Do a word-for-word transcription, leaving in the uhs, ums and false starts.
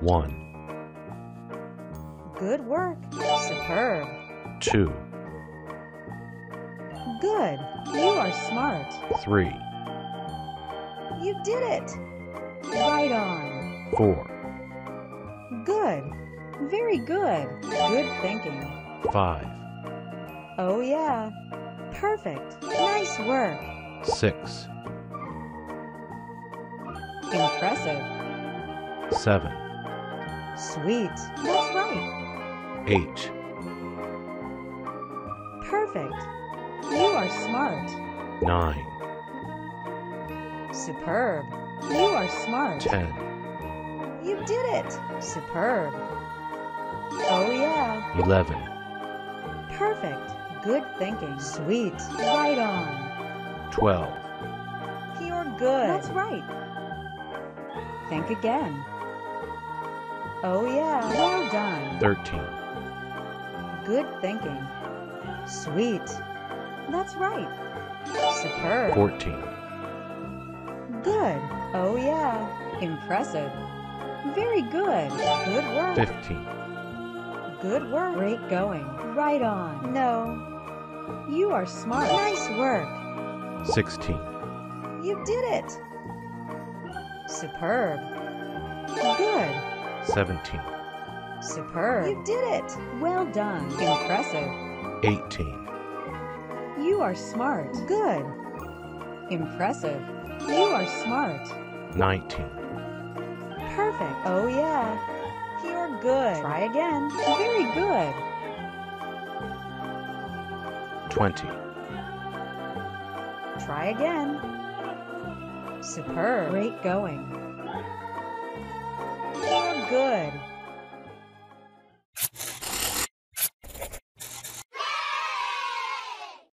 One. Good work. Superb. Two. Good. You are smart. Three. You did it. Right on. Four. Good. Very good. Good thinking. Five. Oh yeah. Perfect. Nice work. Six. Impressive. Seven. Sweet. That's right. Eight. Perfect. You are smart. Nine. Superb. You are smart. Ten. You did it. Superb. Oh yeah. Eleven. Perfect. Good thinking. Sweet. Right on. Twelve. You're good. That's right. Think again. Oh yeah. Well done. Thirteen. Good thinking. Sweet. That's right. Superb. Fourteen. Good. Oh yeah. Impressive. Very good. Good work. Fifteen. Good work. Great going. Right on. No. You are smart. Nice work. Sixteen. You did it. Superb. Good. Seventeen. Superb. You did it. Well done. Impressive. Eighteen. You are smart. Good. Impressive. You are smart. Nineteen. Perfect. Oh yeah. You're good. Try again. Very good. Twenty. Try again. Superb. Great going. You're good.